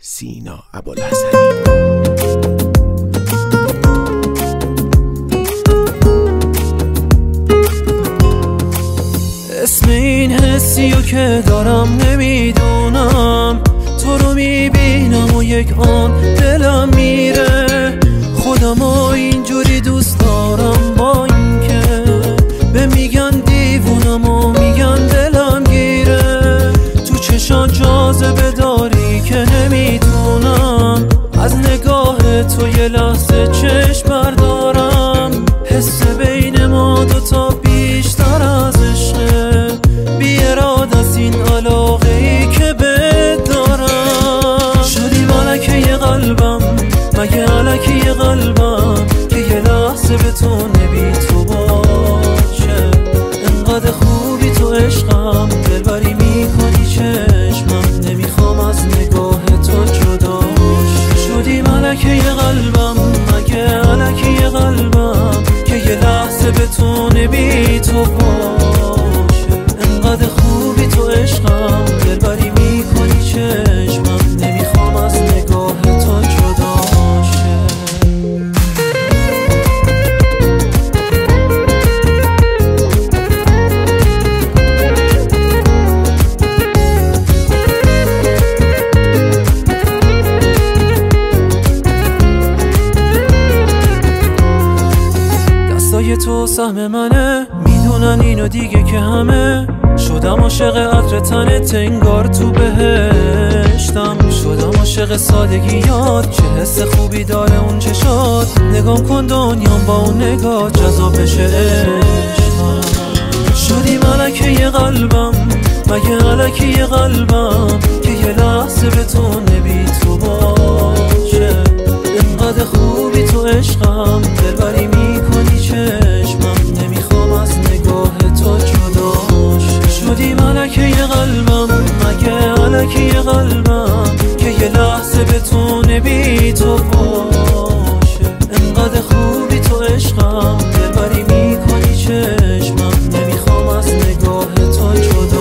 Sina Abolhasani. اسم این حسیو که دارم نمیدونم، تو رو میبینم و یک آن دلم میره. خودمو اینجوری دوست دارم با این که به میگن دیوونم و میگن دلم گیره. تو چشان جاذبه داری که نمیدونم، از نگاه تو یه لحظه چشم بردارم. حس بین ما دوتا بیشتر از مگه علکی قلبم که یه لحظه به تو نبی تو باشه. انقدر خوبی تو عشقم، دلبری میکنی چشمم، نمیخوام از نگاه تو جدا شدی. علکی قلبم مگه علکی قلبم که یه لحظه به تو نبی تو باشه. انقدر خوبی تو عشقم، دلبری میکنی چشمم، نمیخوام از نگاه تو جدا. دستای تو سهم منه، میدونن اینو دیگه که همه. شدم عاشق عطر تنت، انگار تو بهشتم. شدم عاشق سادگی یاد، چه حس خوبی داره اون چشات. نگام کن دنیام با اون نگاه، جذاب بشه عشقم. شدی ملکه قلبم مگه علکی قلبم که یه لحظه به تو نبی تو باشه. انقدر خوبی تو عشقم، دلبری میکنی چشمم، نمیخوام از نگاه تو شدی. ملکه قلبم مگه علکی قلبم که یه لحظه به تو نبی تو باشه. انقدر خوبی تو عشقم، دلبری میکنی چشمم، نمیخوام از نگاه تو جدا.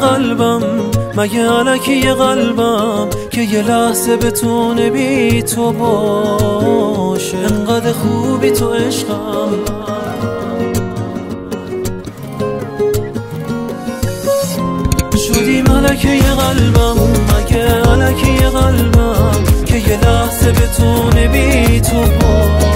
قلبم مگه علکی قلبم که یه لحظه به تو نبی تو باشه. انقدر خوبی تو عشقم، شدی ملکه قلبم مگه علکی قلبم که یه لحظه به تو نبی تو باشه.